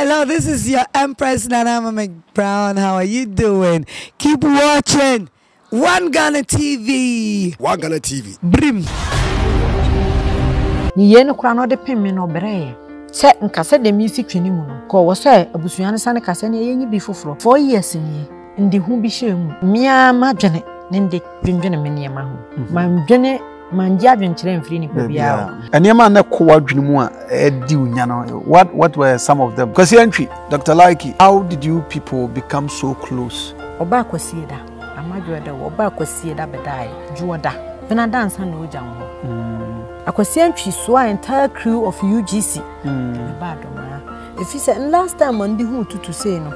Hello, this is your Empress Nana Ama McBrown. How are you doing? Keep watching One Ghana TV. One Ghana TV. Brim. Niye no kura no de pemi no bere. Se nkase de music twini mu no. Ko wo se abusuya ne sane kase ne yenyi bi foforo. 4 years ni. Ndi hu bi hye mu. Mia ma dwene ne ndi dwene me niam aho. Ma dwene manji adwenkyere mfiri ni ko bia. Aniema na ko adwene mu a edi unya no. What were some of them? Kwasi Antwi, Dr. Laiki, how did you people become so close? Oba kwasi da. Amajwa da oba kwasi da bedai. Juoda. Bena dance na oja ho. Akwasi Antwi so entire crew of UGC. Badoma. If you said last time on the who to say no.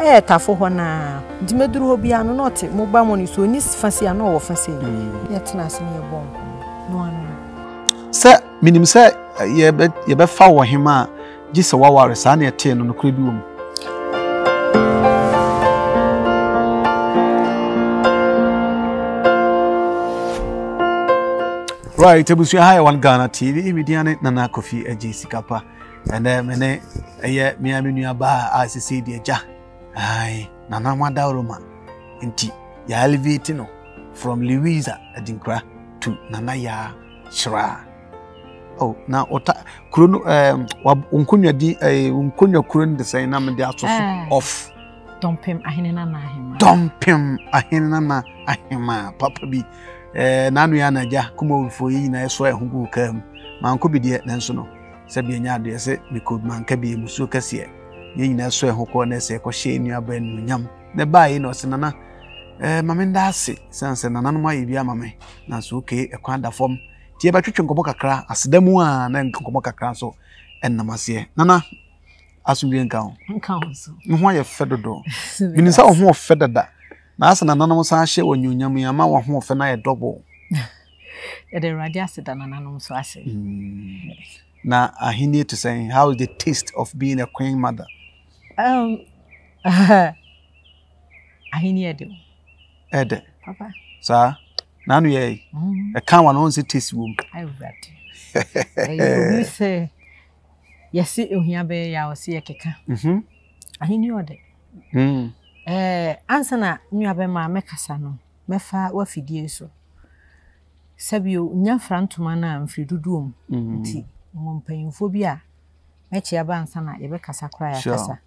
Eh tafo ho na. Dimeduru ho bia no not mobile money so ni fancy na o fancy. Yetnas ni e bom. Sir, minim sir, ye be fa wo hema gisa waware sa na ete no nokre bi wo. Right, ebusu hi One Ghana TV, imidiane Nana Kofi Ajisikapa. And mene ye me amenu ba asisi de ja. Ai, Nana Mada Roma. Inti, ya elevate no from Louisa Adinkra to Nana ya Shra. Oh, now Ota Krun Unkunya di Unkunya Krun the same name the also off. Dumpim Ahinana. Dumpim Ahinana Ahima Papa B Nanuana ja Kumo for Yina swear Hungu Kem. Man could be the Nansono. Sabiana de se we could man cabi musukasia. Yina swear Hokone se Koshania Ben Yam. The bay no senana. Mamenda se sans an anama ibia mame. Nansuke a quanda form. Tie ba twetwe nkomoka kra asedemu a na nkomoka kra so ennamase nana asubie nka ho so me ho ye fedodo minisa wo ho fedada na asa nana no sa hye onyonyam ya ma wo ho fe na ye double e de radia seda nana no so ase na ahini to say how is the taste of being a queen mother ahini ede papa sa Nanu ye, a can one once it is womb. I read. You say, yes, you hear be, I will see a kicker. I knew it. Ansana, you have my mecasano, mefa, what fiddy so. Sabio, near front to mana and free to doom. Tea, mompaying phobia. Metia bansana, Ebecasa cry, sir.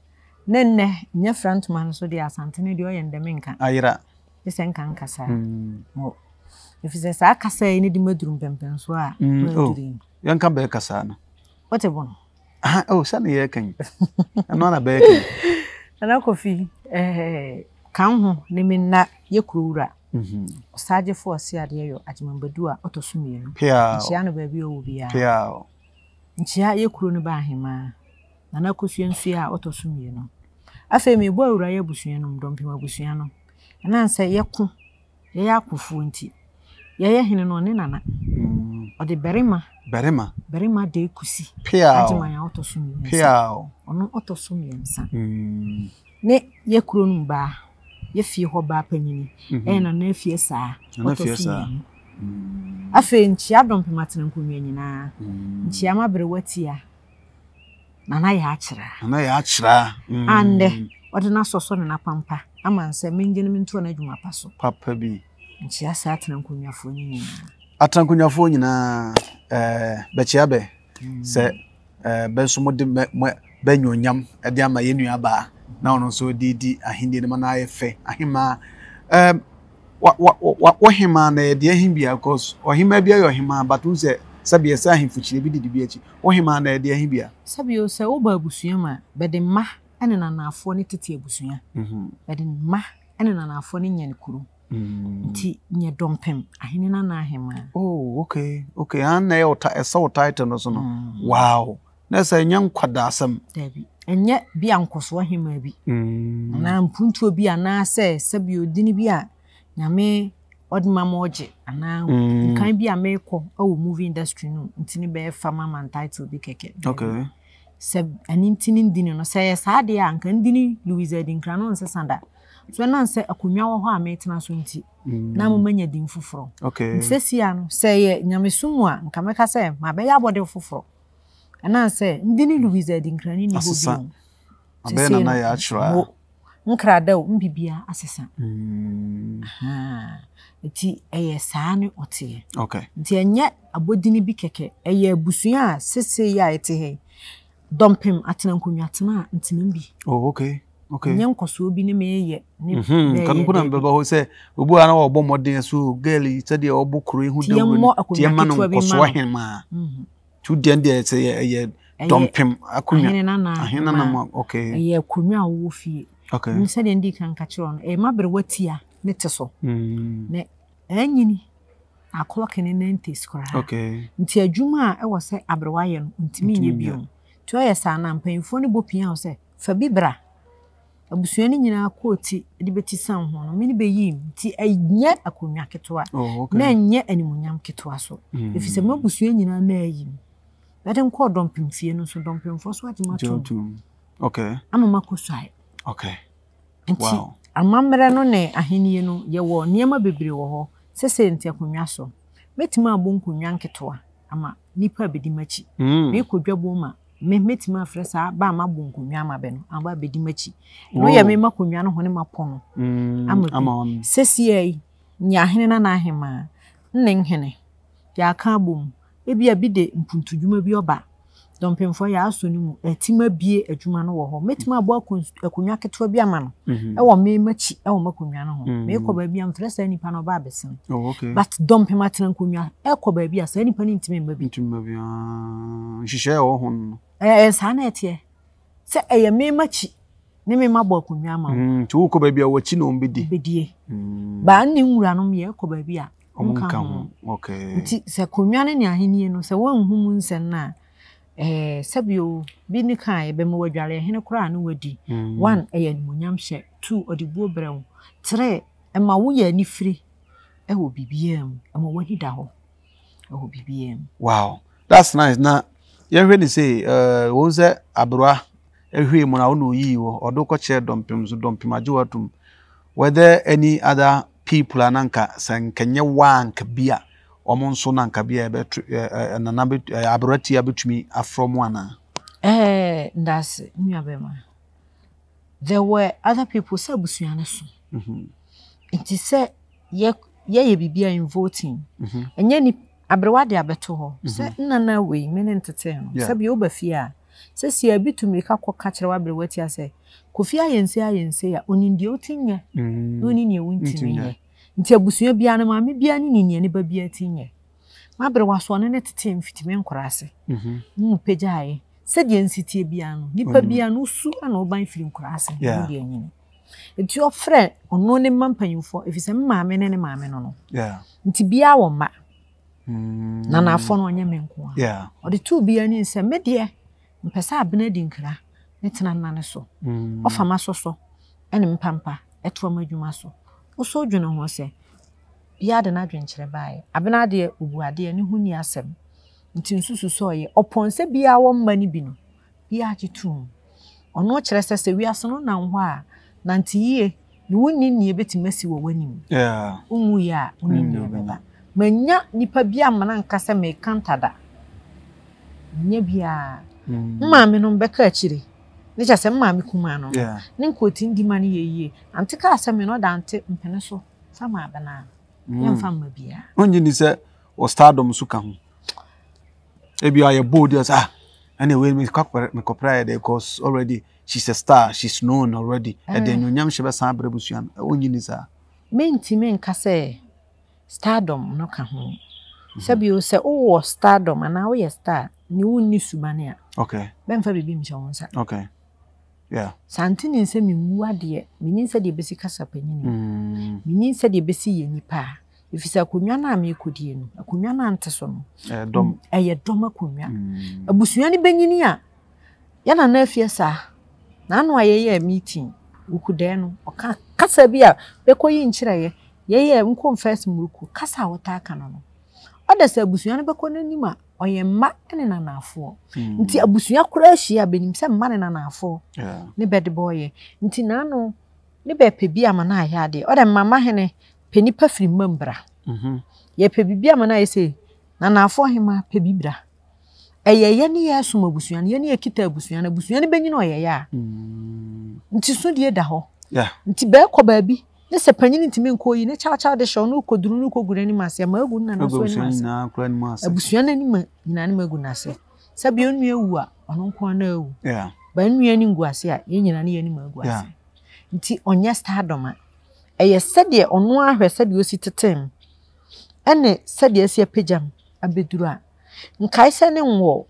Nene, near front to man, so dear Santinidio and Dominca. Ayra, the Sankan Cassa. If you say, I can say, need the mudroom pimples. Why, young Campbell Cassana. What a one. Oh, Sunny, I can. I'm not a baker. And I coffee, eh, come, naming that your crura. Sarge for Siadio at Mambadua, Otosumia. Pia, Siana baby will be out. Chia, your cruna by him, and I could see Otosumino. I say, me well, Rayabusianum, Dompima Busiano, and I say, Yaku, Yakufunti. Yaya hineno ne nana. O de berima. Berima. Berima de kusi. Pia. Atima ya otosumi. Pia. Ono otosumi ensa. Ne ye kronu ba. Ye fie ho ba panini. E na na fie saa. Na fie saa. Afi nchia dompematene nkonwe nyina. Nchia mabrewati ya. Nana ya akira. Nana ya akira. Ande odena soso ne na pampa. Amanse menjene mento na adwuma pa so. Papa bi. Nchia sa atankunya foni. Atankunya foni na bechiabe se bensomode benyonyam e de ama yenua ba na ono so didi ahinde ne mana ayefe ahima wa hima na de ahimbia because ohima bia yo hima but unse sabia sa ahimfuchire bi didi bi achi ohima na de ahimbia sabio se oba abusuama be de ma ene na nafo ne tete abusua be de ma ene na nafo ne nyane kuru Ti nye dompem ahinina na hema. Oh, okay. Okay, an na yota esaw titan no so no. Wow. Na se nyan kwadasem. Dabi. Enye bia nkoso hema bi. Na mpuntuo bia na se sabio dini bia na me odma moje ana kan bia me ko awo movie industry no. Ntini be fama man title bi keke. Okay. Se anintini dini no se sa de anka ndini Louisa Adinkra no se sanda. So now say akunya wo ho ametena so nti na mo manya din foforo okay sesia no say ye nyamesumu a nka meka say ma be ya bode foforo na say ndini Louisa Adinkra ni ni ho bi Abena na ya achura. Nkrada wo mbibia asesa. Aha. Nti eye saa ne ote. Okay. Nti enye abodini bi keke eye abusua a sese ya etehe. Dumpim atena nkonwa atena ntinim bi. Oh, okay. Okay. Nyen koso bi ne meye ne. Kan kuna mbeba ho se obu ana wo bomoden so girl said e obu kuro ehu dawo. Ti ma no koso ahema. Tu den de se eye dumpim akunwa. Ahena na okay. Eye akunwa wo fie. Okay. You said in the cancature, a mabber wet here, neteso. Ne, any a clock in an antiscra. Okay. Until Juma, I was say Abrayan, Untiminibium. To a son, I'm paying for the bopian, say, Fabibra. A busuaning in our court, liberty sound, many be him, tea yet a cunyacatua, men yet any munyam kituaso. If it's a mobusuan in our name, let him call dumping fear, so dumping for what you want. Okay. I'm a macosai. Okay. Wow. Amamra no ne ahenie no ye wo niema bebre wo ho sese ntia kunwa so. Metima abon kunwa nketoa ama nipa bedi machi. Me kodwabo ma me metima afresa ba ma bon kunwa ma be no aba bedi machi. No ye me ma kunwa no hone mapon. Ama sese ye nya hene na ahema nne hene. Ya ka bom ebia bi de mpuntudwuma bi oba. Dumpemfo ya asoni mu etima bie adwuma no wo ho metima bo akonwa keto bia ma no e wo me machi e wo makonwa no ho me ko ba bia mfresa nipa no ba besin. Oh, okay. But dumpem atran konwa e ko ba bia sa nipa ni ntime mba bi ntime bia hihye wo ho no sa na etie se e me machi ne me mabo akonwa ma tu ko ba bia wo chi no mbedi bedie ba nni nwura no me e ko ba bia omka ho. Okay. Nti se konwa ne ahenie no se wanhu mu nsen na Sabio, Binikai, Bemoja, Henocra, no wadi. One, a munyam shed, two, or the bull brown, three, and my wee ni free. I will be BM, and my wadi dow. I will be BM. Wow, that's nice. Now, you really say, was that Abra, every one I know you or Doco chair dumpings, dumpimajuatum. Whether any other people are nanka, sang Kenya wank beer. Omonsonan kabia betu nanabe abrati abetumi afromwana that's nyabema. There were other people sabusuana so it is said ye bibia in voting enye ni abrewade abeto ho se nana we men entertain sabi obafia se si abitumi ka koka kire abrewati ase kofia yense ya onindi otinye oni ni ewuntimi. Ntiabusuye bia na maame bia ni nini ne ba bia tinye mabre waso ne tetem fitime nkorase mpejaaye sedi nsitie bia no nipa bia no su ana oban firi nkorase ndi anyini nti ofre ono ne mampanyimfo efise maame ne maame no no nti bia wo ma na na afọ no onye menko a odi tu bia ni nse medie mpesa Abenadinkra ne tena nane so ofama soso ene mpampa eto amadwuma so oso dwene ho se bia de na dwenkyere bae Abenade obuade ne huni asem nti nsusu so ye oponse bia wo mma ni bi no bia agitum ono kyere sese wiase no nanho a nanti ye ni woni ni ebetimasi wo wanim unwu ya oni ni obeba manya nipa bia mana nkasa me kantada nya bia maame no mbeka akire Nicha se mama mikuma no. Ninkoti ndi mane yeye. Ante ka asem no da ante mpene so. Sama abana. Yemfa mma bia. Onyi ni se o stardom so ka ho. E bia ye bold as anyway me copra because already she's a star, she's known already. And then nyam she be san abrebusuan. Onyi ni sa. Menti menka se stardom no ka ho. Sabio se o stardom ana o ye star ni woni subane a. Okay. Benfa bibi mi chawonsa. Okay. Yeah. Santini nse mi muade, minin said the basic sapeni. Minin said the besi ye nipa. If it's a kunyana me could yen, a kunyana anteson. A dom a doma kunya. A busuani beninia. Yana nephew, sir. Nan why ye meeting. Ukudeno, or Casabia, Becoy in Chile, yea, unconfess Muruku, Casa or Takano. Others a busuana beconima. Or ye ma and an afo. Nti abusuya kurashia benim some man and an afo. Ne bed boy. Nti nano, ne be bia mana yade, or the mamma hene penny perfri membra. Ye pebia mana say, Nana for him a pebibra. A ye yenny assumabusian, yenny a kita busian, a busian benino ya. Ntisudie da ho. Yeah. Ntibeko baabi. Ne sepanyini ntimi nko yi ne chacha de show no koduru no kogure ni mase ma agu na no so ni mase. Abusua na ni ma nyina ni ma agu na se. Sabi onue wu a ono nko na wu. Yeah. Ba onue ni nguase a ye nyina na ye ni ma agu ase. Nti onye stardom a eye sede ono ahwe sede ositetem. Ene sede ase pejam abeduru a. Nkai se ne nwo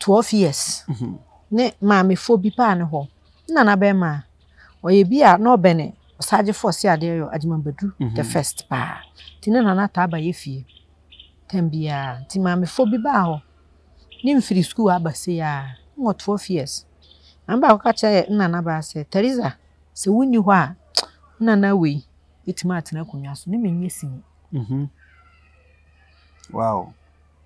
12 years. Ne maame fo bi pa ne ho. Nana be ma oye bi a no bene Saje force ade yo Adjumambadu the first pa Tina nana taba ye fie tambia ti maame fo bi ba ho ni mfiri school abase ya ngo 12 years amba wakacha nana ba se Teresa se wunni ho a nana we itima atena kunwa so ni menye sin wow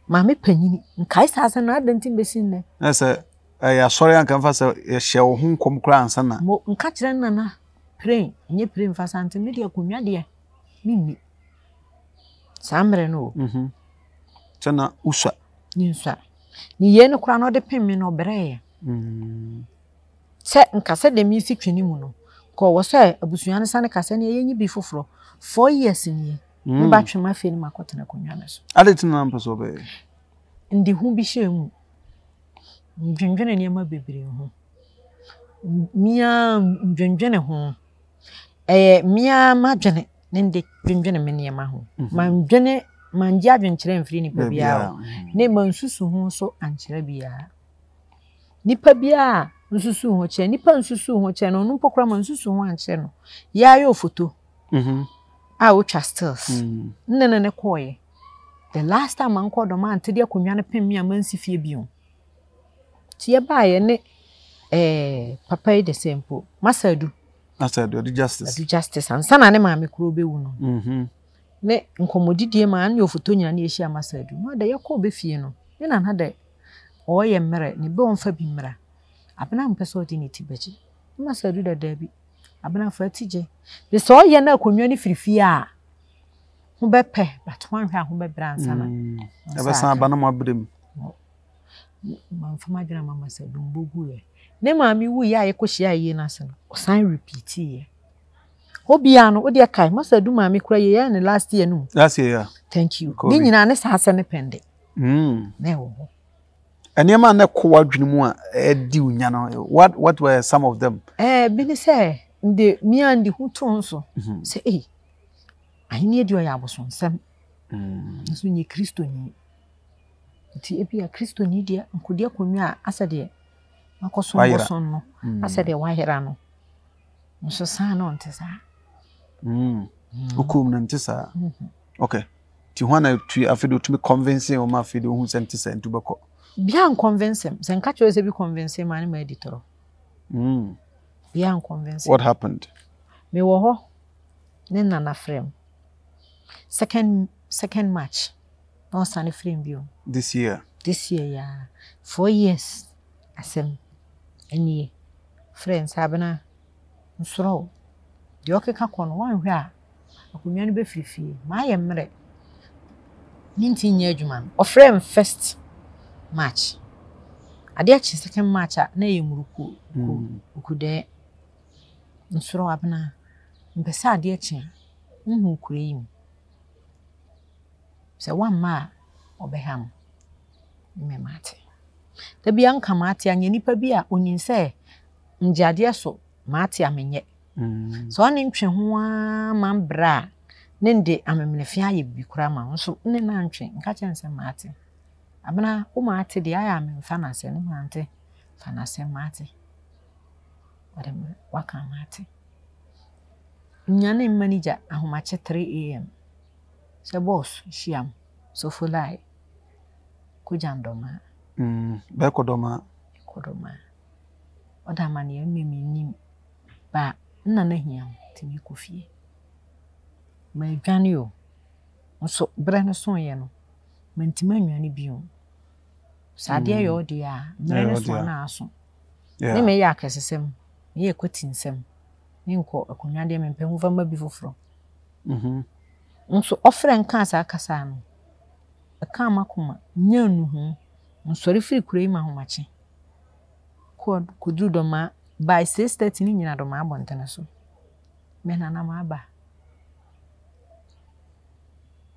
maame panyini nkai sasa na adanti besin ne asa ya sorry anka mfasa ye hye wo honkom kra ansa na nka kire nana Pray, nye pray mfasa nti media kunwa de mimi samre no tena usa ni ye no kra no de pem me no breye se nka se de mi fitwini mu no ko wo se abusuan sane kase ne ye nyi bi foforo 4 years ni me ba twema fe ni makotena kunwa na so adetina mpaso be ndi hu bi she mu ndwendwene ne ma bebere ho Mia ndwendwene ho mia ma dwene ne de dwendwene me ne ma ho ma ndwene ma ngia dwenkyere mfiri ni pabia ne ma nsusu ho so ankyere bia nipa bia nsusu ho kye nipa nsusu ho kye no npokora ma nsusu ho ankyere no ya yo foto a wo twa stills ne koye the last time an kodo ma antede akonwa ne pem mia ma nsifie bio ti ye baaye ne papa de sempo masadu masadu do justice and sana ne maame kuro be wuno ne nkomodidie ma an yo foto nyina ne ehia masadu no da yakọ be fie no ne na na da oye mere ne be onfa bi mra abana mpeso odi ne tibeji masadu da da bi abana fa tije be so oye na akonwa ne firifie a ho be pe but wan hwa ho be bransa na abasa abana mo abrim ma mfama gira mama sadu mbogu ye ne maami wu ya yekohia ye na se no osan repeat ye obia no odi akai masadu maami kura ye ne last year no last year thank you ni nyina ne saase ne pende ne wo ene ma ne ko adwene mu a edi unya no what were some of them bi ni se de mi and de huton so se I need your aboson sem so nyi kristo ni ti ebi a kristo ni dia nkodi akonwa asade makoso mbosono asede wahera no nso sa no ntesa ukum na ntesa okay ti hwana tu afedo tu me convince o ma afedo hu sentence ntu beko bia convince se nka cho se bi convince ma ni ma editor bia convince what happened me wo ho ne nana frame second match no sane frame bio this year yeah 4 years asem any friends abana nsoro de okeka kono wanhwe a akunwa ne be firifie ma ye mre ninti nya adwuma o frame first match ade a second match a na ye muruku ukude nsoro abana mpesa ade a chi nhu kureyim se wamma obeham memate da bia nka mate anya nipa bia onin se njade so mate amenye so oni ntwe ho amambra ne ndi amemlefi aye bikura ma so ne na ntwe nka chense mate abana o mate de aye amemfa na se ne mate fa na se mate wadem waka mate nyane manager ahomache 3 AM se boss shiam so fulai kujandoma Kodoma. Oda mani mimi ba nna na hia timi kofie. Ma dwane o. Nso bre no so ye no. Ma ntima nwane bio. Sade yo de a, bre so na aso. Ne me ya kesesem, ne ye kwetinsem. Ne nko akonwa de me mpem vama bi foforo. Nso ofren kan sa akasa no. Aka makoma nyanu hu. Sorry, free cream, my home. Could do the ma by 6:30 ni nyina do ma abontene so me nana ma aba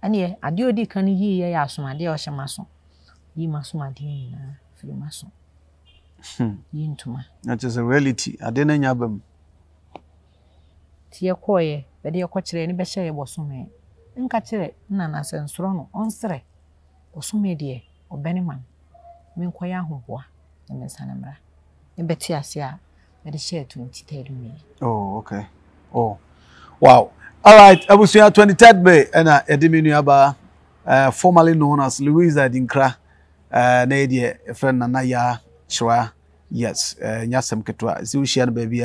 aniye ade odi kan yi ye ya asomade o hema so yi masomade nyina firi maso yi ntuma that is a reality ade na nya bam tie koye be de kokyere ni be hye bosome nka kyere nana sensoro no onsere bosome de obene man me nkoya ahoboa e mensana mra e beti asia me de share 23rd May. Oh okay. Oh wow. All right, I was here 23rd May and a diminuaba formerly known as Louisa Adinkra Nadia friend Nanaya Shwa. Yes, nyasem ketwa. So she and baby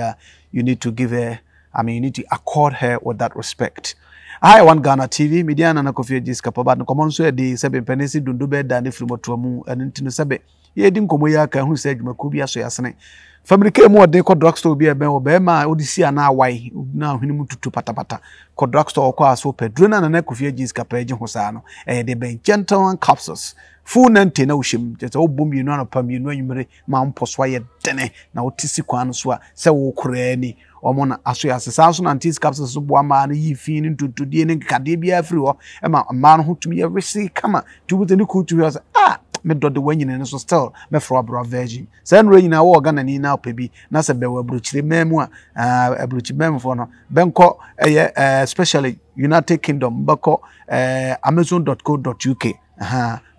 you need to give her you need to accord her with that respect. Hi, One Ghana TV. Media na kofi jiska pa but no common so dey sebe penisi dundube da ne frimoto mu and ntinu sebe. Ye din komo ya ka hu se adwumaku bia so yasene. Family came more de ko drugstore bia ben wo be ma odisi ana awai na hwene mututu patapata. Ko drugstore ko aso pedro na na kofi jiska pa eje ho saa no. Eh de ben gentle capsules. Full nante na ushim. Jeta obombi no anopami no anwumre ma mposwa ye dene na otisi kwan so a se wo kura ni. Omona aso ya sesanso na antis capsules so boa ma na yi fi ni tutudie ni kade bia afri ho e ma man ho tumi every see kama tu buteni ku tu ya ah me do the wanyine no so still me fro abro virgin sen re nyina wo organ ni na opebi na se be wa bruchire memu a abruchi memu fo no benko especially United Kingdom bako amazon.co.uk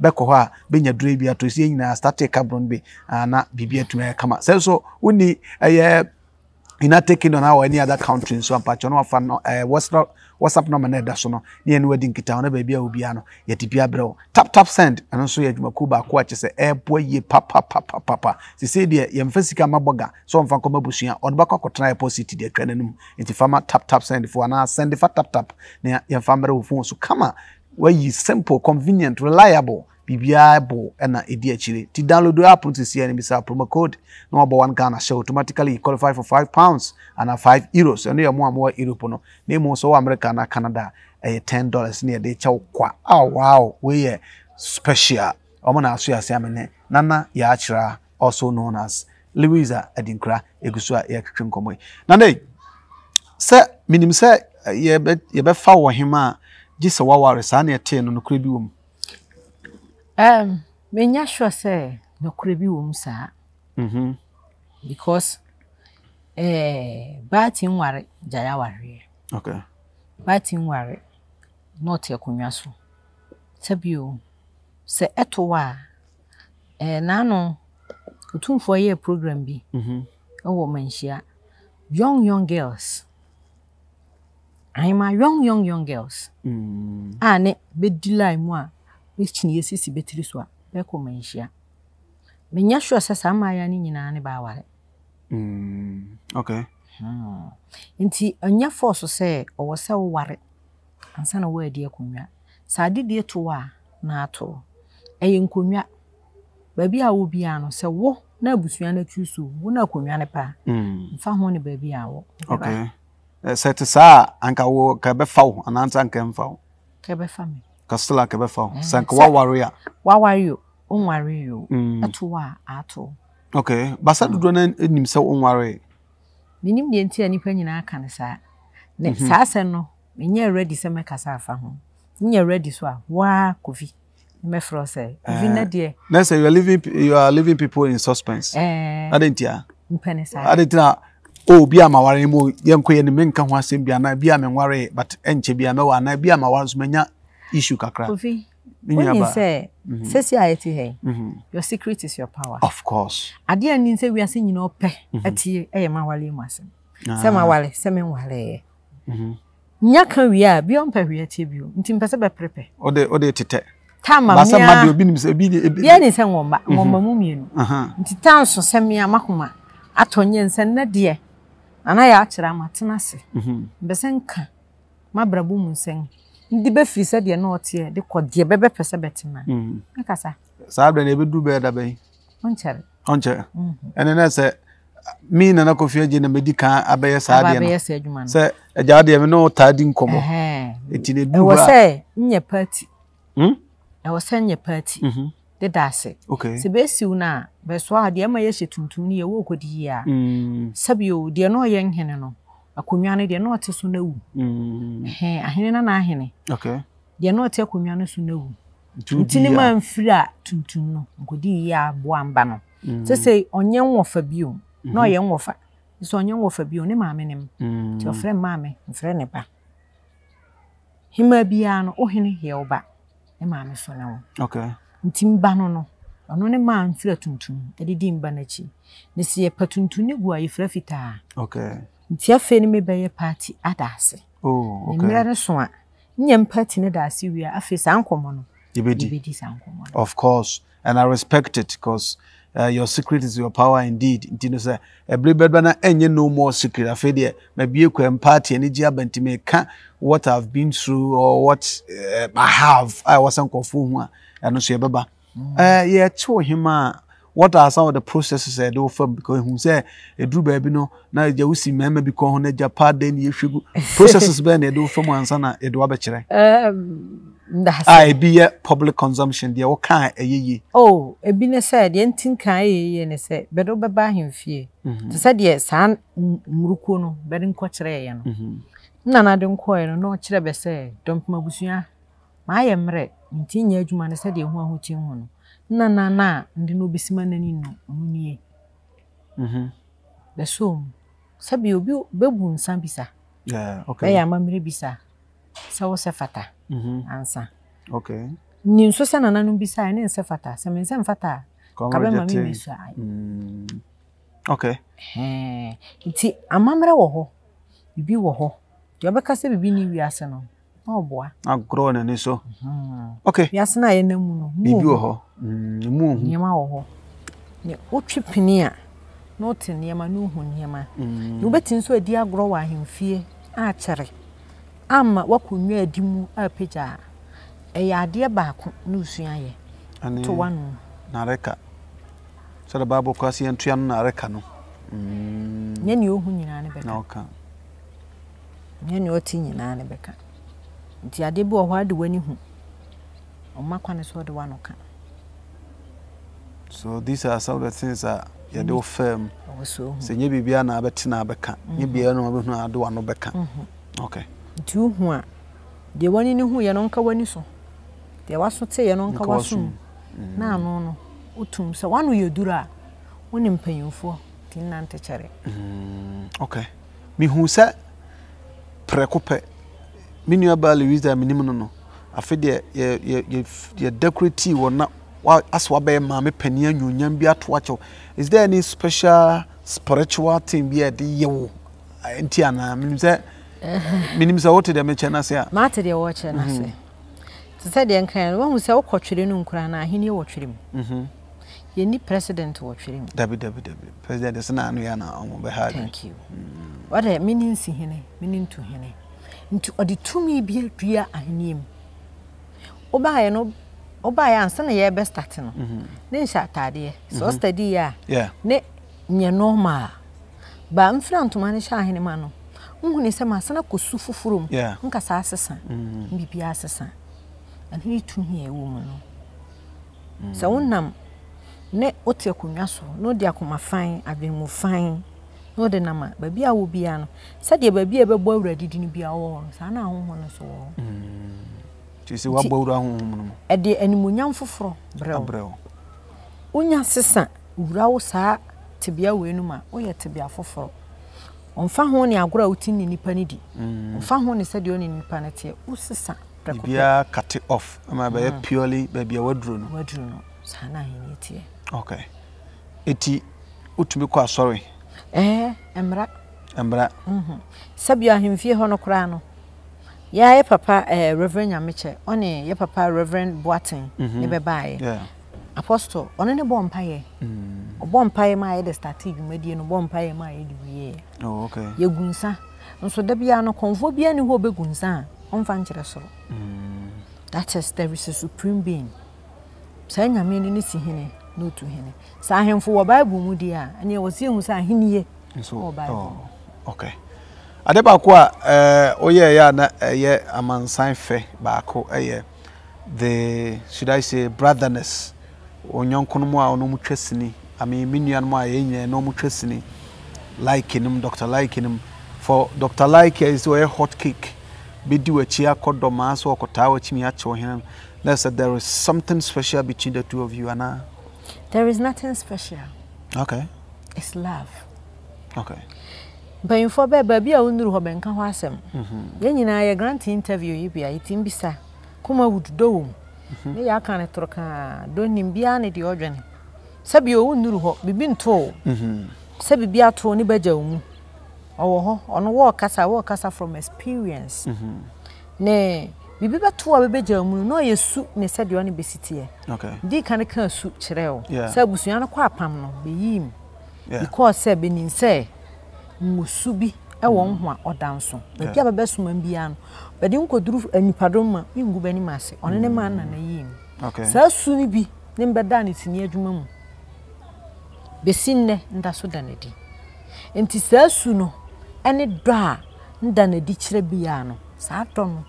beko ho a benya dure bia to sie nyina start take abron be na bibia tu kama sen so uni you're not taking on our any other country, so I'm patching off on WhatsApp number net that's no ni enu edi nkita ona ba bia obi ano ye tibia brɛ tap send ano so ye dwuma ku ba ko akye sɛ ɛboa ye papa se se de ye mfa sika maboga so mfa kɔ mabusua on ba kɔ kɔtena deposit de atwa nanum enti fama tap send for ana send fa tap na ye mfa mrɛ wo phone so kama wayi simple convenient reliable bibia bo na edi akire ti download app to see any bisa promo code no about One Ghana show automatically you qualify for £5 and €5 and you mo Europe no name so America na Canada $10 near dey chaw kwa ah wow we special omo na aso ase amene Nana ya akira also known as Louisa Adinkra egusua ya twetwe komoy na dey se minim se ye be fa wo hema gisa waware sa na ete no nokrebi wo menya sure say no krebi wom sa because batin ware jaya ware okay batin ware not yakunwa so tabio se etowa nanu utumfo ye program bi owo manhia young girls I'm a young girls ane bedilai mu a Christian yes is betri so be ko manhia menya sure say samaya ni nyina ne ba ware okay nti anya force say owo se wo ware ansa na wo ade akonwa sa de de to a na ato eye nkonwa ba bia wo bia no se wo na abusua na twiso wo na akonwa ne pa mfa ho ne ba bia wo okay set sa anka wo ka be fa wo anansa anka mfa wo ka be fa me Castilla Kebefo, Sankowa warrior. Wawario, Unwario, Atua, Ato. Okay, Basadu Donan in himself unwarri. Minim the entire penny in our cancer. Next, Sassano, when you're ready, Same Casafa. When you're ready, so wa coffee. Mefro say, Vina dear. Let's say you are leaving people in suspense. Adentia. Adentia. Oh, be a mawari mo, young queen, and men can once be an be a mawari, but enche be a no, and I be a mawar's mania. Issue kakra. Kofi, when you say, your secret is your power. Of course. At the end, say we are saying you know pay. At here, I am awali masen. Say mawali, say me wale. Nyaka we are beyond pay we are tibio. Ntimpesa be prepare. Ode tete. Tama mia. Basa madu obi nimse obi. Yeni say ngomba mumienu. Ntita nso say mia makuma. Atonye nse na die. Ana ya akira matenase. Mbesenka. Mabrabu munsen. Ndi be free said you no tie de kodie bebe pese betima nkasa saabra na ebedu be da ben onchere ene na se mi na kofi aje na medika abaye saade no se ajaade me no taadi nkomo etine duwa e wo se nye party e wo se nye party de dase. Okay. Se besi una beswa de ma yeche tuntuni ye wo kodi ya. Sabio de no ye nhene no. Akonwa ne de no te so na wu. Eh, ahene na ahene. Okay. De no te akonwa no so na wu. Tuntuni man fira tuntun no. Nkodi ya bo amba no. Se se onye nwofa bio. No ye nwofa. So onye nwofa bio ne maame nem. Ti ofre maame, ofre ne ba. Hima bia no ohene ye oba. E maame so na wo. Okay. Ntimba no no ono ne man fira tuntun e didi mba na chi ne se ye patuntun ne gua ye fira fitaa. Okay. Ntia fe ne me be ye party adase. Oh, okay. Emira ne so a nyem party ne dase wi a afi sankomo no ibedi sankomo. Of course, and I respect it because your secret is your power indeed. Ntino say everybody bana enye no more secret afi de na bie kwa party ne gi abantime ka what I've been through or what I have I was ankofu ho a. What are some of the processes I do for because who say a drew baby no now you see me because on a pardon you should processes when they do for one son a do I be a public consumption dear what kind a ye oh a been said the anything can ye said but over by him fear said yes and murukono but in quatrae nana don't coil no chile say don't mabusia my emre Ntinya adwuma ne sɛ de ho ahotie ho no na na na ndi no bisima nani no onye so sabi obi bebu nsan bisa okay ya mamre bisa sawo sefata ansa okay ni nso sɛ nana no bisa ne nsefata sɛ me nsefata ka ba mami bisa okay nti amamre wo ho bibi wo ho de obeka sɛ bibi ni wiase no oh boy. I'm grown and so. Okay. Yes, na ye nemu no. Bibi wo ho. Nemu ohu. Nyema wo ho. Ne otwepini a no te nyema no ohu nyema. No betin so edi agro wa hemfie a chere. Amma wakonwa edi mu a peja. E ya ade ba ko no usua ye. To wanu na reka. So the Bible kwasi entua no na reka no. Nye ne ohu nyina ne beka. Na oka. Nye ne oti nyina ne beka. Nti ade bi ohwa de wani hu omakwane so de wanoka. So these are some of the things that you do firm so nye bibia na abetena abeka nye bia no abehu ade wano beka. Okay. Nti hu a de wani ne hu ye no nka wani so de waso te ye no nka waso na anu no otum se wanu ye dura woni mpanyimfo tin na ntechere. Okay. Mi hu se prekope Minua ba Louisa minimum no. Afede ye decorative wona aswa be ma me pania nyunyam bi atoacho. Is there any special spiritual thing be de yewo? Enti ana minim se wote de me chena se a. Mate de wo chena se. To say de enkan wo hu se wo kwotwere no nkura na ahene wo twere mu. Ye ni president wo twere mu. President is na anu ya na omo be ha. Thank you. What a meaning si hene, meaning to hene. Nti odi tumi bi dua ahenim obaye no obaye ansa na ye be start no ne nsha atade so study ya ne nye normal ba mfrantu ma ne sha ahenema no nhu ne se ma sana kosu fufurum nka sa asesa bibi asesa anhi tumi e wo mu no sa wonnam ne ote akunwa so no di akoma fan abemu fan no de nama ba bia wo bia no sade ba bia be bo awradidi ni bia wo sa na honho no so ti se wa bo awra honho no e de animonyam foforo brew unya sesa wura wo sa te bia we nu ma wo ye te bia foforo onfa ho ne agora uti ni nipa ni di onfa ho ne sade oni nipa ne te wo sesa bia cut off ama ba ye purely ba bia wadru no sa na hin ti okay eti utumi kwa sorry Emra. Sabia himfie hono kra no. Ya ye papa Reverend Nyameche, oni ye papa Reverend Boatin ne bebaye. Yeah. Apostle, oni ne bompa ye. Obompa ye ma ye de starting medie no bompa ye ma ye diye. Oh, okay. Ye gunsa. Nso da bia no konfo bia ne ho be gunsa. Onfa nkyere soro. That is there is a supreme being. Sa nyame ne si hene. No to him. Sahin for Bible, Mudia, and you was seeing Sahin so Bible. Okay. Adebaqua, oh, yeah, a man sign fe, Baco, a year. The should I say brotherness Onyankunumwa onomutwesini ami minuanumwa yenye no mutwesini likenum Dr. Laiki for Dr. Laiki is a hot cake bidu achia kodoma so okotawo chimi acho hen. Let's say there is something special between the two of you, Anna. There is nothing special. Okay. It's love. Okay. But in for baby, I wonder how Ben can watch him. Then in a grand interview, you be a team bisa. Come out do. Me ya kana troka do nimbia ne di ojoani. Sabi o wonder how be bin to. Sabi be a to ni beja umu. Oho on walk kasa from experience. Ne. Bibiba tuwa bebeja umu no yesu ne said you ani besitiye. Okay. Di kana kana su chireo. Sabi busi yana kwa pamno be yim. Because sabi ni say. Musubi, a woman or dancer. The other best woman beyond, but you could do any padoma, you go any mass on any man and a yin. Okay, so soon be number done it's near Jumum. Besine and that's what danity. And tis so soon, and it bra than a ditcher piano. Saturn,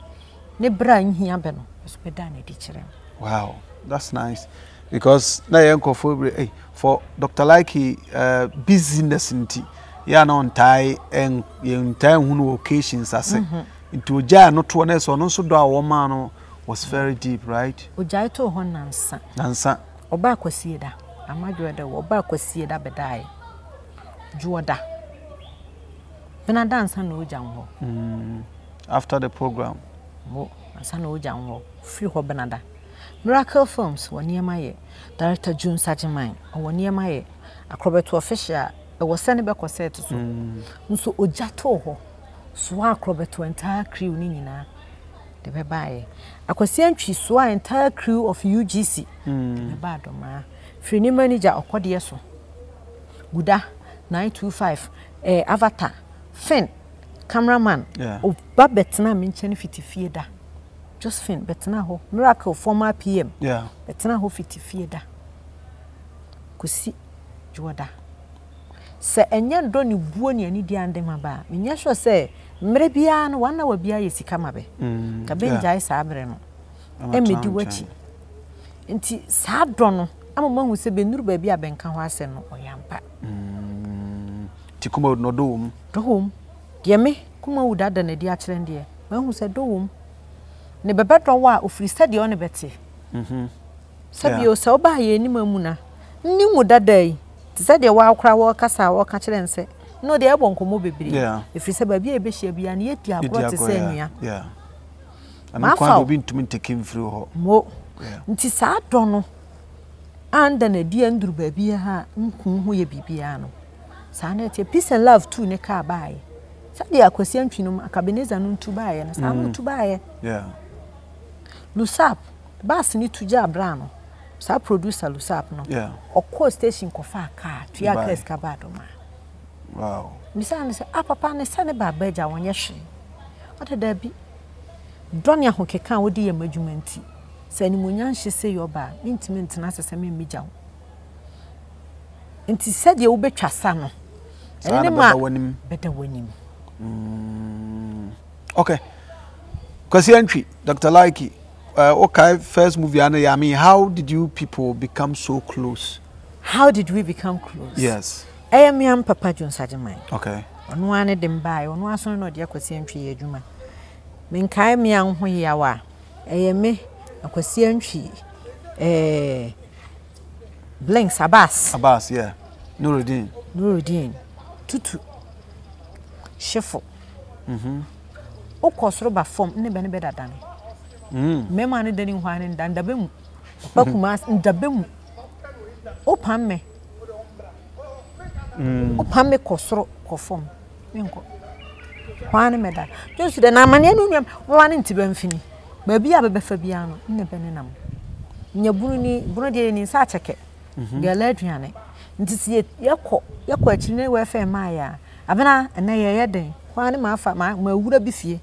ne brine here, Benno, was bedan a ditcher. Wow, that's nice. Because now, Uncle for Dr. Laiki, business in tea. Yeah, no tie and in time occasions I say into a jar not one else or no so do a woman was very deep, right? Ujaito hon nansa. Nansa. Oba was see that. I'm a dreader, Oba was see that bedai. Juada. Then I dance and no jango. After the program, Mo, and San Ojango, few Hobanada. Miracle Films were near my director June Sajimine, or were near my Akrobeto official. I was sending back a set to so Ojato, Swag Akrobeto entire crew Nina. They were by a conscientious swag entire crew of UGC. Badoma, Free Manager or Codieso Buddha 925, Avatar, Finn, Cameraman, O Babetna mentioned 50 feeder. Just Finn, Betanaho, Miracle, former PM, Betanaho 50 feeder. Could see Jorda. Sir, and young Donny Buoni and Idian de Maba. Minasho say, Mrebian, 1 hour beer is Kamabe. Cabenja is Abreno. Emmy Duachi. And tea sad drono. I'm among who say, Benu Babia Benkawasen or Yampa. Ticomo no doom. To whom? Dear me, come out that than a dear children, dear. When who said doom? Never better while if we study on a betty. Sabio so by any mamuna. Knew that day. Said the wild crowd walk us out, walk and say, no, they won't come over. If you say, baby, a bishop, and yet you have brought the same year. Yeah. And my father been to me taking through her. Mo, it is our donor. And then a dear Andrew baby, her, who ye be piano. Sanity, peace and love too, necker by. Saturday, I question a cabinet and noon to buy, and I want to buy. Yeah. Lusap, bass need to jar brown. Sa producer Lusap no. Yeah. Or co station kofa car to ya case kabado ma. Wow. Misana say papa ne sane ba beja wonye hwe. Oda da bi. Don ya hokeka wodi ya madwuma nti. Sa ni munyan hye say yo ba, mintimi ntina sese me migya. Nti se de obetwa sa no. Ene ne ma beda wanim. Okay. Kwasi antwi Dr. Laiki. Okay, first movie, I mean, how did you people become so close? How did we become close? Yes. I am Papa John Sajimai. Okay. On one of them by, on one son of the Aquasian Juma. Minkai Mian Huyawa, Ame, Aquasian Tree, Blanks Abbas. Abbas, yeah. Nuruddin. Tutu. Sheffo. Okos Roba form, never better than it. Memani didn't whine and dandabim. Bakumas in Dabim. O Pame. O Pame Cosro, Cofom. Minko. One medal. Just then I'm an enum, one into Benfini. Baby Abefabiano, in the Beninum. Nabuni, Brodian in Satchake. Your Ledriane. It is yet Yako, Yako, Chine, where fair Maya. Abana, and I a day. One mouth at my would be fear.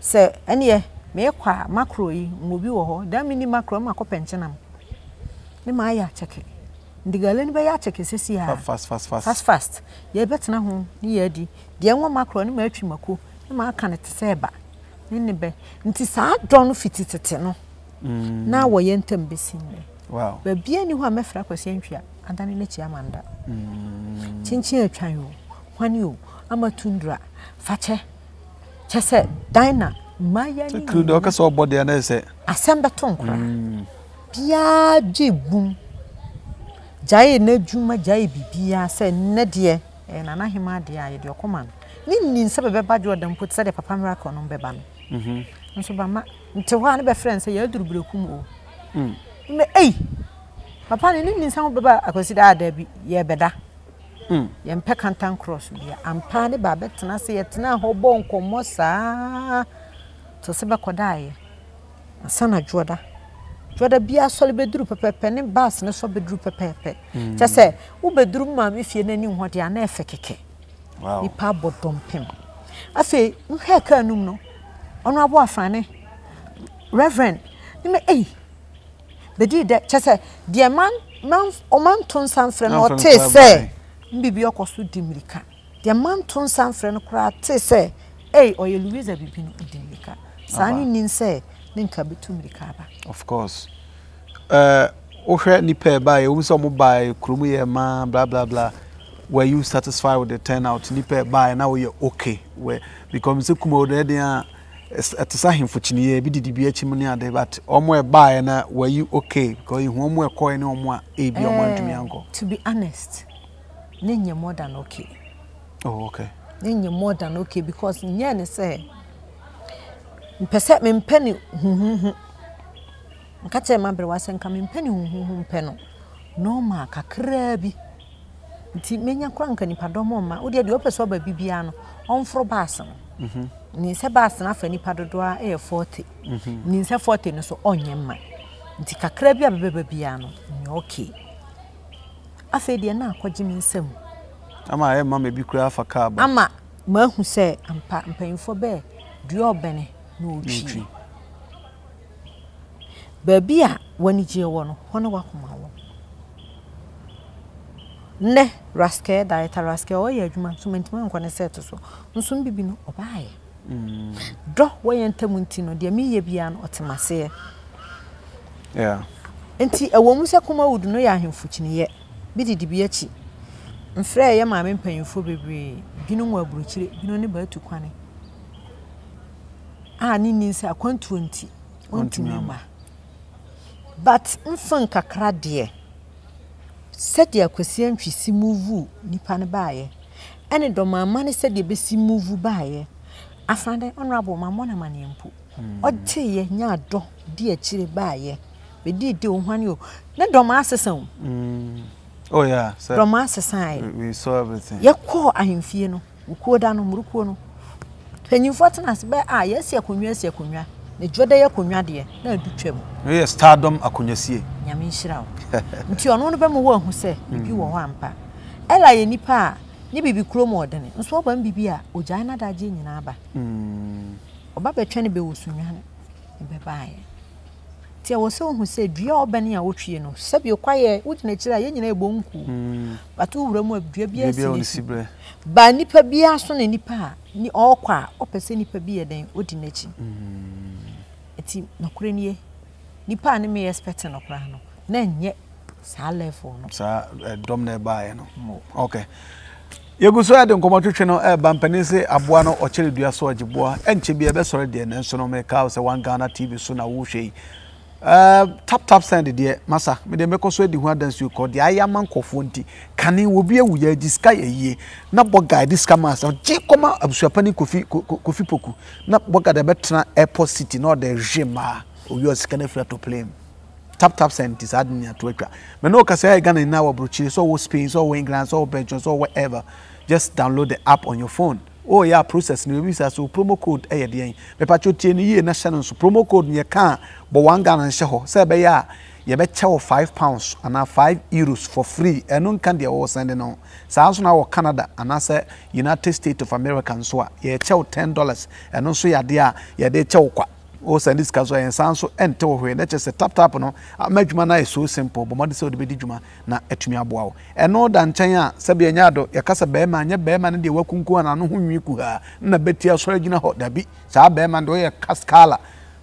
Sir, and ye. Me kwa makro yi mobi wo ho da mini makro ma kopenche nam ne ma ya cheke ndigale ni be ya cheke sesi ha fast ye betna ho ni ye di de enwo makro ni ma atwi mako ne ma aka ne tse ba ne be nti sa don fititete no na wo ye ntem besin ne Wow. But be anyone me fra kwesientwa adane na chi amanda. Chinchin atwan yo. Hwani yo amatundra fache. Chese dina mayani. Kudo akaso obode ya na se. Asembe tonkra. Bia jebum. Jaye na dwuma jaye bibia se ne de e na nahema de aye de okoman. Ninni nsabe beba Jordan put se de papa Miracle no beba no. Mhm. Nso ba ma ntewa ne be friend se ya durubrekum o. Hey, papa, you need some baba. I consider that be your better. You pay canton cross. You am paying the baby. Now see, you now hold on, come on, sir. To see what I do. Son of Jordan, Jordan be a solid bedroom paper. Penny bass, no solid bedroom paper. Just say, who bedroom mammy? If you need what you are not effective. Wow. You pay bottom pim. I say, you hear no no. On our boyfriend, Reverend, you may hey. The dear that just a dear man, man ton some friend or taste, say, Bibi or Cosu Dimilica. The man ton some friend or cry, taste, say, eh, or you Louisa Bibin Dimilica. Sanny Nin say, Ninka be to Milicaba. Of course. O'Share Nipe by Usomo by Krumia, man, blah, blah, blah. Were you satisfied with the turnout? Nipe by now you're okay. Where becomes a commodia. At the same fortunate, we did the BH but almost by now, were you okay? Because you won't work or any more AB or one to me, uncle. To be honest, then you're more than okay. Oh, okay. Then you're more than okay because Nyan say, Percept me penny, Catcher, my brother was and coming penny, penny. No, Mark, a crabby. Timania crank and Padomoma, would you the opposite by Bibiano on for Bassam? Ninsa bas na fani padodoa e 40. Ninsa 40 no so onyema. Nti kakra bia bebe bia no, nyo okay. Afa dia na akwaje minsam. Ama e mama bi kura afa ka ba. Ama mahu se ampa mpanyfo be duo bene no otwi. Ba bia wani je wo no, hono wakoma wo. Ne raske daita raske o ye adwuma so mentema nkwane set so. Nso bibi no obaye. Draw way and Tamuntino, dear me, ye be an otomase. Yeah. Auntie, a woman's a coma would know ya him fortune yet. Biddy de Biachi. And Frey, ya mamma, paying for baby. You know more brutally, you know, never to quanny. Ah, Nin's a quant 20 mamma. But, unfunka crad dear. Said the acquisition she see move, nipanabaye. And it don't my money said the busy move by. I found an honorable mamma maniampo. Or tea ye, ya do, dear chili by ye. We did do one you. Not Domasa son. Oh, yeah, sir. Domasa sign. We saw everything. Your call, I am fieno. We call down on Rucono. Can you fortune us by ah, yes, ya cunya, ya cunya. The Joda ya cunya, dear. No, do trouble. Yes, stardom, a cunya, see. Yamin shroud. You are not about one who say, you are wampa. Ella, any pa. Ni bibi kromo odene nso ba mbibia oja na daje nyina aba oba betwe ne be osunyane be baaye ti wo se ohu se dua obene a wotwie no sabi kwaye wotine kira ye nyina ebo nku but wura mu adua bia sibre ba nipa bia so ne nipa ni okwa opese nipa bia den odine chi eti nokure nie nipa ne me expect nokra no na nye sa level no sa domne baaye no okay. Yego so ade nkomatwetwe no e ba mpanese aboa no ochele dua so ajiboa enche bia be sore de nenso no me ka so One Ghana TV so na wo hwei Taptap Send de masa me de meko so adi hu adanse ko de ayama nkofo nti kane wo bia wuya diska yeye na boga diska masa je koma abusuapani kofi poku na boga de betna airport city no de jema oyo sikane flat to play Taptap Send is adding to it. But no, because I Ghana now abroad, so Spain, so England, so Belgium, so whatever. Just download the app on your phone. Oh yeah, process new visa so promo code. Eh, the Mepacho TNE national so promo code you can. But One Ghana sheho say be ya. You bet check £5 and now €5 for free. And no can they all sending on. So also now Canada and I say United States of America and so you check $10 and also ya dia ya they check what. Oh, send this casual and sanso and tell her that just a tap no. I make mana is so simple, but Madison de Bidjuma na etumia bow. And no than China, Sabianado, Yakasa Bearman, your bearman, and the Wakunku and I know whom you could have. Nabetia Sorgina hot that be Saberman do a cascala.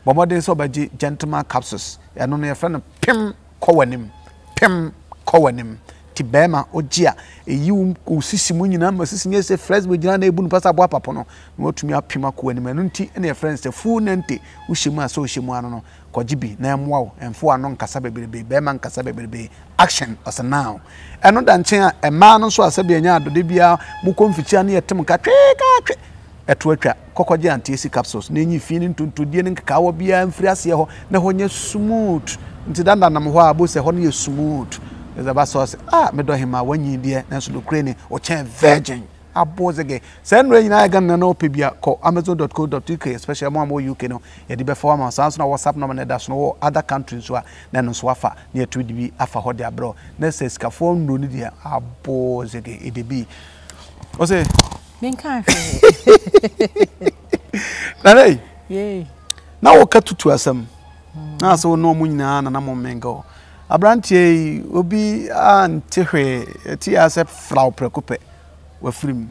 But Madison by gentleman capsules, and only a friend of Pim kowanim pem kowanim tibema ojia eyi usisi mu nyina ma sisi nyese friends we jina na ebu npasa bo apapo no no tumi apima kowanim anu nti na friends te fu nante ushemu aso ushemu anu no kojibi na emwa wo emfo anu nkasa beberebe bema nkasa beberebe action as now eno da nche a ema no so asabi anya adode bia mu konfitia na yetem ka tweka etwatwa kokoje antiesi capsules na enyi fini ntuntudie ne keka wo bia mfiri ase ho na ho nya smooth ntidanda na mho abo se ho nya smooth eza basoase ah medo hima wanyi die na so lokrene o chen virgin abozege senre nyina ya ganna na opebia ko amazon.co.uk especially mo am UK no ye de before ma sanso na WhatsApp number na da so no other countries so na no so afa na etudi bi afa ho de abro na se skafo nro ni dia abozege e de bi o se men kan fe na lei ye na o ka tutu asam na so no mu nyina na na mo mengo abrantie obi antehwe ti asep flower prekope we film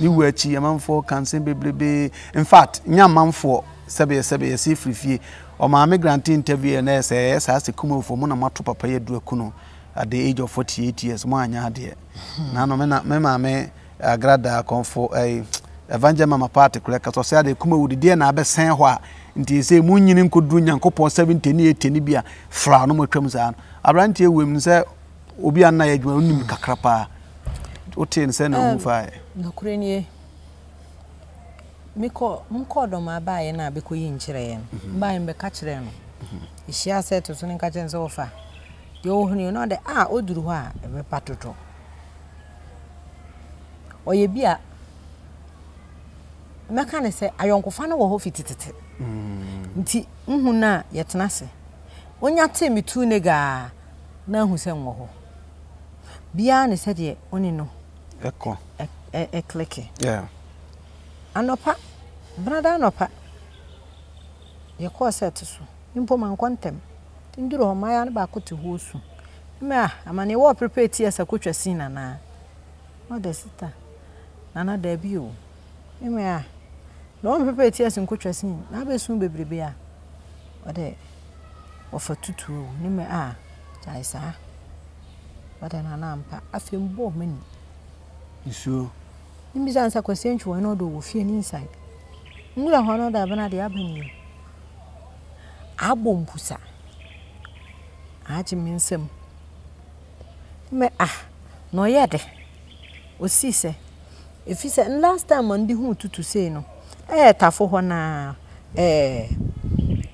ni we achi amamfo kansen bebrebe in fact nyamamfo sebe yesi frifie o ma me grant interview na ese sase kumofo mu na mato papa ye duaku no at the age of 48 years mo anya ade na no me na me ma me agrada konfo evangel mama party kureka so say ade kumawu de na abesen ho a nti se mu nyini nkodru nyankopon 78 ni bia fra no matwam za abrantie wem se obi anna ye dwuma onim kakrapa Otin send on fire. No cranier Miko Muncordo, my buy and I be queen chirain. Buy and be catch them. She has said to Sunning Catchens offer. The old you know the ah, old Drua, a repartito. Or ye be a mechanic say, I uncle Fano will fit it. Tea, Muna, yet nasty. When you tell me two nigger, now who send more. Beyond said ye only no. Echo a clicky. Yeah. Anopa, brother Anopa. Your course said to so. Impoman quantum. Tinduro, my anbaco to whoso. Mea, a man you all prepared tears a coach seen an hour. Not the sitter. Nana debut. Mea, no one prepared tears and coach seen. I will soon be beer. Or there. Or for two, no me ah, Jaisa. But an ampa, I feel both men. You sure? In this answer, question to another will fear inside. No, I honor the Abana Avenue. I won't push her. I mean, some. Me ah, no yet. O see, sir. If he said last time on the who to say no, Tafohona,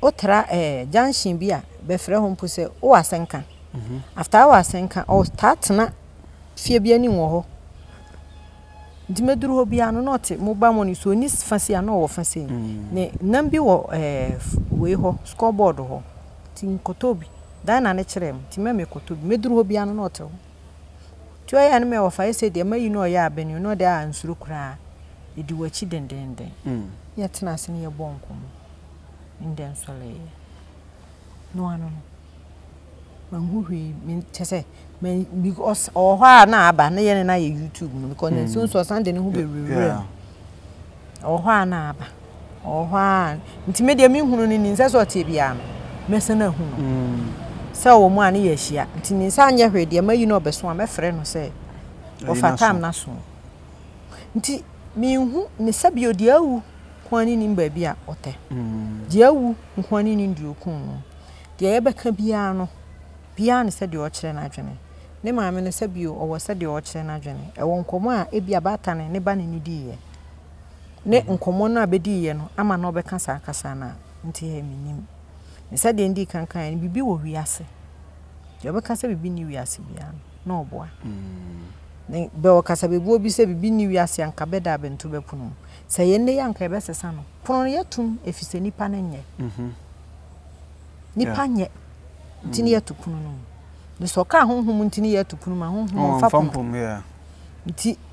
Otra, Janshin beer, befriend home pussy, or a sankan. After our sanka or start na fear be any more. Dimedru Biano not mobile money so nis fancy and all fancy. Nambi or a way ho, scoreboard ho. Tin Cotobi, Dana Nechrem, Timeme Cotobi, Medru Biano not. To I and me of I said, there may you know yab and you know there and so cry. You do a chidden den. Yet nursing your bonkum. In them soleil. No one. Because or why na abana yen na YouTube because soon so Sunday who be real or why na aba or why intimidate me who no in sense or tibia messenger who so one year she at in Sanya radio may you know best one my friend or say of a time na soon me who Nisabio Diao Kwanin in baby or te Diao Kwanin in Ducum the Ebbe Cabiano. Pian said your children are journey. Name I mean, said you or was said your children are journey. I won't come on, it be a baton and a ban in the Ne uncomona be dear, I'm a noble cancer cassana, and tell him. And said the indeed can kind be what we are. The other cancer be new yassi, no boy. Bell Cassabi will be said be new yassi and cabedab and tuberpunum. Say any young cabessa son. Pon your tomb if you say nipanenye. Nipanye. Tinia to Puno. The soca home tinia to Puma home, yeah.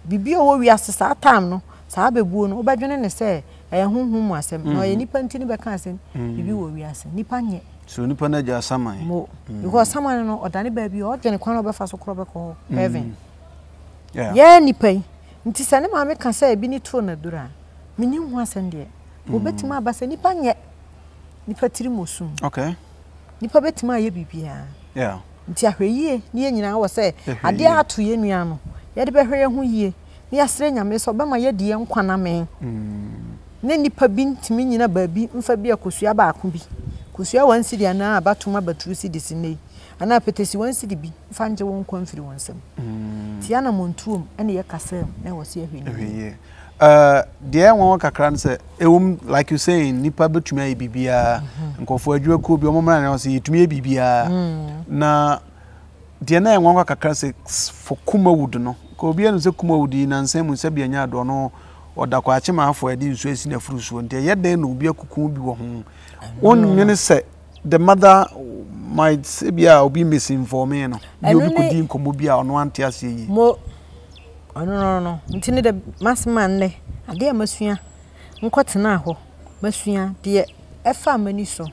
Be all we asked our time, no, Sabe Boon, or Badron and say, I am whom was a nipantin by cousin, if you were we asked Nipan yet. So Nipanaja Saman, no, because someone or Danny Baby or Jenny Conover Faso Crobaco, heaven. Yeah, Nipay. It is an American can say, Binny Trona Dura. Minimum once and yet. Go bet to my bass and Nipan yet. Nipatrimo soon. Okay. Nipa betima ye bibia. Yeah. Tiahweye nie nyina wo se ade atoye nua no ye de behwere hu yie ne yasre nyame so bema ye de nkwana men ne nipa bi ntimi nyina baabi mfa bi akosua ba ako bi kosua wansi dia na abatuma baturu si disine ana apetesi wansi di bi mfa nje won kwamfiri wonsam tia na montuom ene ye kasam na wo se ahweye there one kakran say ewum like you say nipa betumi ay bibia nkofo adwa ko bi omomra na say etumi ay bibia na there na one kakran say for kumawud no ko bi enu say kumawud na nsem nsabia nya do no oda kwa chema afọ edi nsu esi na furusuo ntia yeden na obi akuku bi wo ho on nyene say the mother might say bia obi misinforming no obi kudin komo bia ono antia say oh, no. Ntini de masman ne ade masua nkotena ho masua de efa mani so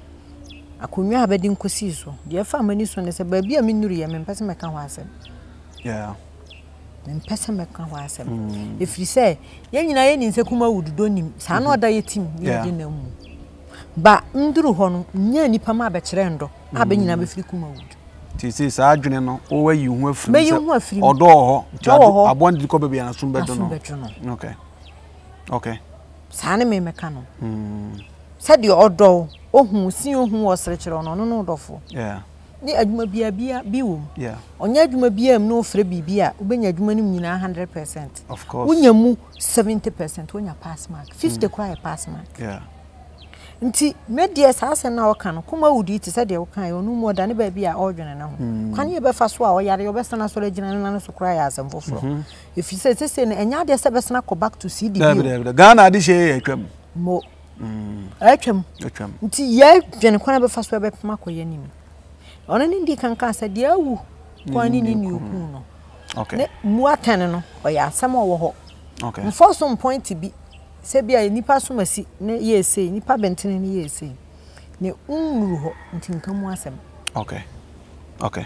akonwa abedi nkosi so de efa mani so ne se ba bia menuru ye mempese meka ho asem yeah mempese meka ho asem if you say ye nyina ye ni sekuma wududo nim sa na oda ye tim ye de na mu ba nduru ho no nya nipa ma be kire ndo abe nyina be firi kuma wudu tisi sa adwene no o wa yi hu afiri odo ho abonde ko bebe na sum bedo no okay sa ne me meka no sa de odo ohun sin ohun o sere kire no no odofo yeah ni adwuma bia biwo yeah onya adwuma bia am no ofre bibia ubenya adwuma nim nyina 100% of course unya mu 70% unya pass mark 50 kwa pass mark yeah nti media sasa na oka no kuma wudi ti sade oka e onu mu oda ne ba bia odwene na ho kwane ye be fa so a oyare yo be sana so regina na no so kra ya asem foforo if you say say na enya de se be sana go back to CDB Ghana ade she atwam mo atwam nti ye dwene kwane be fa so be pema koye ni mi ona ni ndi kan ka sade awu kwane ni ni oku no okay ne mu atane no oyasem owo ho okay for some point bi sebia ni paso masi ne yesei ni pa bentene ne yesei ne unru ho ntinkamu asem okay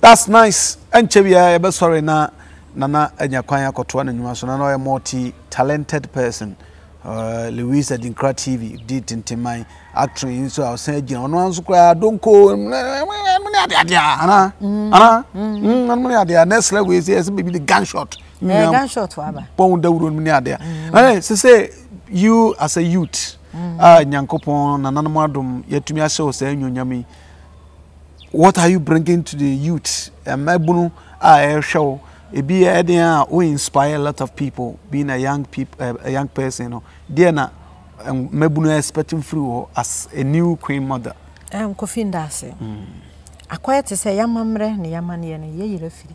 that's nice enchebia ebe sorry na nana anyakwan akotoa na nyuma so na no multi talented person Louisa Adinkra TV did intimate actress so I was saying no anso kra donko ana next level is maybe the gunshot gunshot for aba pon dawuro mni ade eh say you as a youth nyankopon nananum adom yatumi ahye say nyonyami what are you bringing to the youth mabunu a show ebi edia o inspire a lot of people being a young person no there na mabunu expecting through as a new queen mother kofi ndase akoye te say yamamre ne yamane ne yeyira firi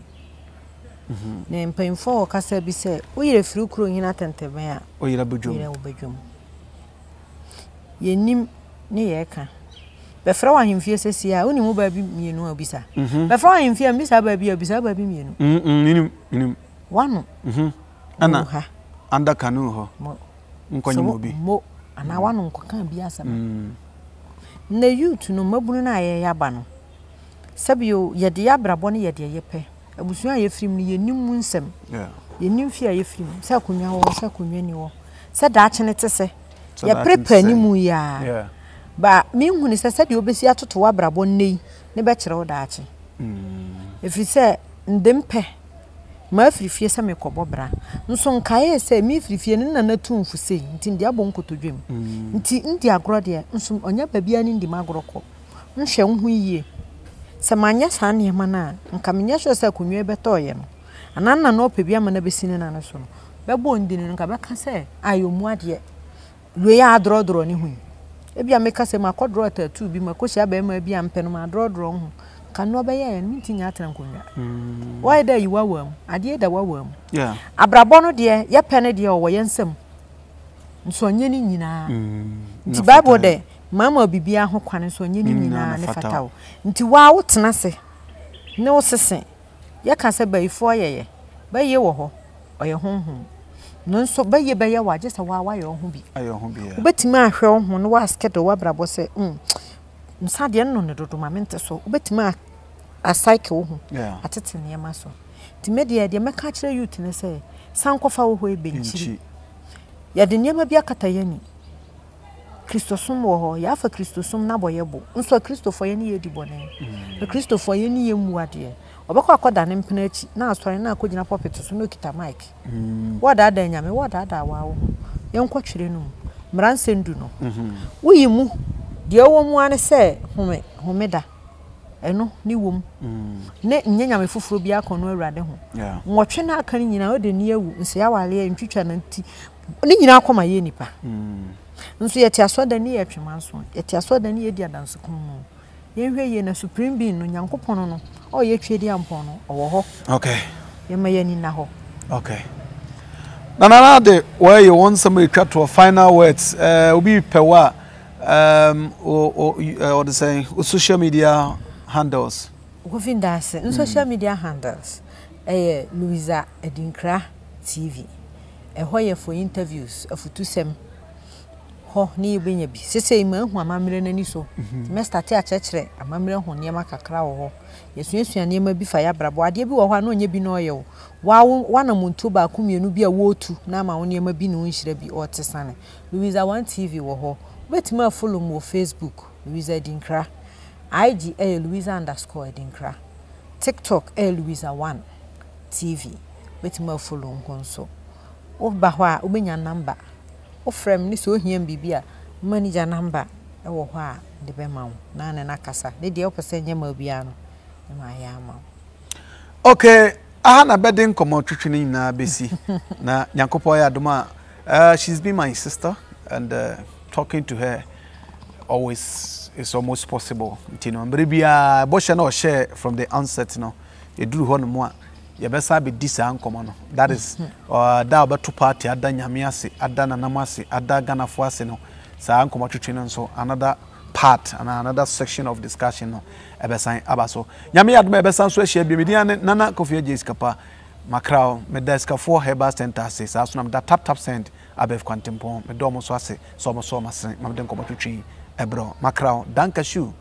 ne mpanyimfo o kasa bi se oyire firi kuro nyina tenteme a oyira bodwom yenim ne yeka befra wa himfie sesie a onimu ba bi mienu abisa befra wa himfie mbisa ba bi abisa ba bi mienu minim wanu ana anda kanu ho nkonyimobi mo ana wanu nkokan bi asama na youth no mabunu na ya ba no sabio yede ya brabo ne yede yepe abusu a yefrim ne yenim nsem yeah yenim fia yefrim sa kunwa wo sa kunwani wo sa da akene tese ya prepare ni mu ya yeah ba mi huni se sa de obesi atoto abrabo nei ne be kire wo da ache efri se ndempe ma frifie se me kobobra nso nkae se mi frifie ne nana tumfu sei nti ndi abon kotodwem nti agro de nso onya ba bia ni ndi magro ko nhwe hu yie samanya sane yemana nka menya hwe se kunwe betoye no anana na opebia mana besine na so no bebo ndini nka beka se ayomu ade lwe ya adrodro ni hu ebia meka se makodro tattoo bi makoshi abema bia mpenu ma adrodro hu ka no be ya nti nya atra nkonwa why da yiwa wam ade da wawam yeah abrabo no de ye pene de owo ye nsam nso onye ni nyina nti bible de mama bibia ho kwane so onye ni nyina ne fatawo nti wa wo tena se ne wo sese ye ka se bayifo yeye baye wo ho oye honhom no nso baye wa je se wa wa ye ho bi ayo ho bi ya obetima ahwe ho no wa skedo wa brabo se nsade no ne dodoma mente so obetima a cycle ho atete ne ma so ti media de meka kire youth ne se sankofa wo ho ebenchi ya de ne ma bi akata yani Christosum wo ya fa Christosum na boyebo nso Christopher ye ne edibone Christopher ye ne yemuade obekwa akoda ne mpenachi na asore na akogina poppet so no kita mike woda da nyame woda da wawo ye nkwatwire num mranse ndu no uyimu de wo mu ane se home homeda eno ni wom ne nyenyame foforo bia kono awrade ho nwotwe na aka ni nyina ode ni awu nso ya wale ntwitwa na nti ni nyina akoma ye nipa nso yeti asoda ni yetwema nso yeti asoda ni yedi adanso komo yenhwe ye na supreme being no nyankopon no o yetwedi ampon no owo ho okay yema yani na ho okay Nana de where you want somebody to a final words obi pewa or the saying social media handles within that social media handles Louisa Adinkra TV hoye for interviews of tusem ho ni benye bi sese ma hu amamre nani so semester te a chechre amamre ho niam akakra wo ho yesuesua niam bi fa ya brabo ade bi wo ho na onye bi no ye wo wana muntu ba kumienu bi a wo tu na ma wo niam bi no nhira bi otesane Louisa One TV wo ho betima follow mo Facebook Louisa Adinkra IG Louisa_Adinkra TikTok Louisa One TV betima follow nkonso o ba hwa obenya number o frem ni so hiam bibia manager number e wo hwa de be mawo na na nakasa de de o pese nyema bia no ma ya ma okay aha na bedin komo twitwini na besi na nyankopɔ ya doma she's been my sister and talking to her always is almost possible you know bibia bosha na share from the onset no e duru ho no mo yebesa be this ankomo no that is that obeto party ada nyame ase ada nanam ase ada ganafo ase no sa ankomo twetwe nso another part and another section of discussion no ebesan abaso nyame adoma ebesan so ahia bi media Nana Kofi Jessica Makrao medeska for herbal center says so na Taptap Send abef kwantempon medomo so ase so mo so masen mamden komo twetwe ebro Makrao danka shu